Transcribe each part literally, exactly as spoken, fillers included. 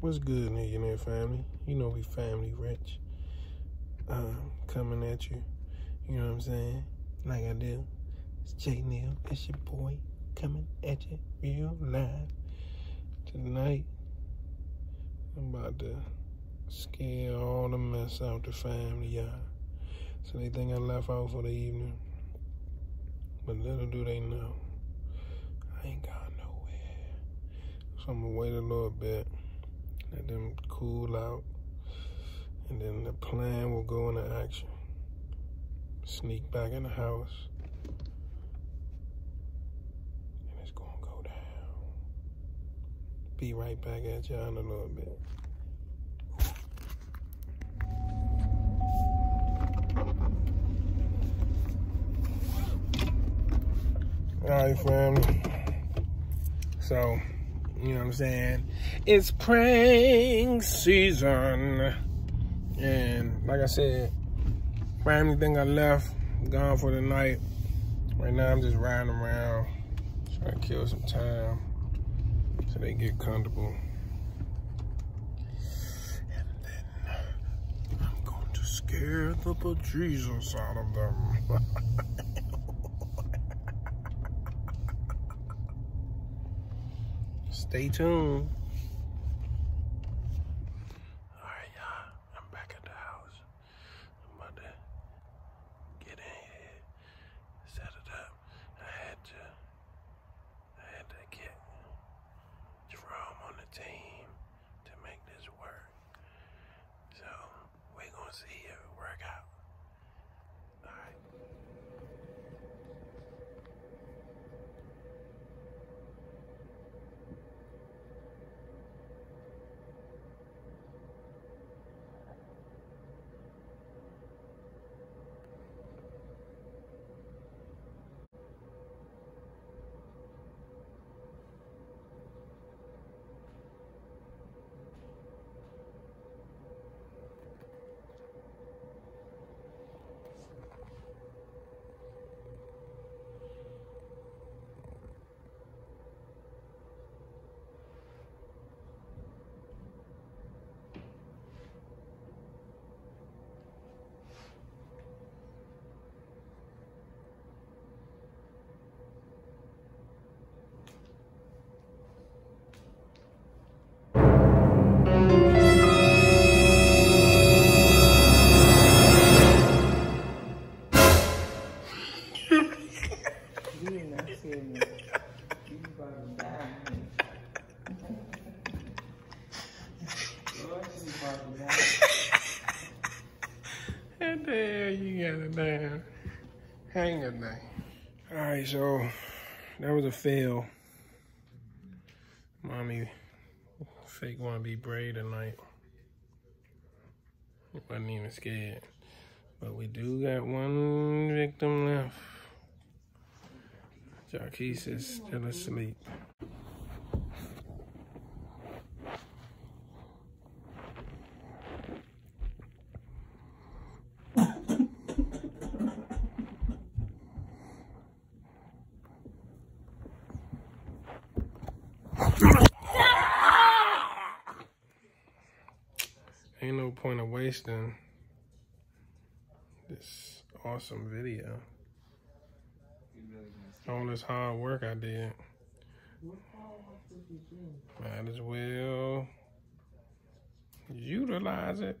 What's good, Millionaire Family? You know we family rich. Um, coming at you. You know what I'm saying? Like I do. It's J Neal. It's your boy coming at you real live. Tonight, I'm about to scare all the mess out the family, y'all. So they think I left out for the evening. But little do they know, I ain't gone nowhere. So I'm gonna wait a little bit. Let them cool out, and then the plan will go into action. Sneak back in the house, and it's gonna go down. Be right back at y'all in a little bit. All right, family. So, you know what I'm saying? It's prank season. And like I said, family thing I left, gone for the night. Right now I'm just riding around, trying to kill some time so they get comfortable. And then I'm going to scare the bejesus out of them. Stay tuned. All right, y'all. I'm back at the house. I'm about to get in here, set it up. I had to, I had to get Jerome on the team to make this work. So we're gonna see if it work out. All right. Hang a day. All right, so that was a fail. Mommy fake wanna be brave tonight. Wasn't even scared. But we do got one victim left. Jarquis is still asleep. Ain't no point of wasting this awesome video. All this hard work I did. Might as well utilize it.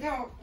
No.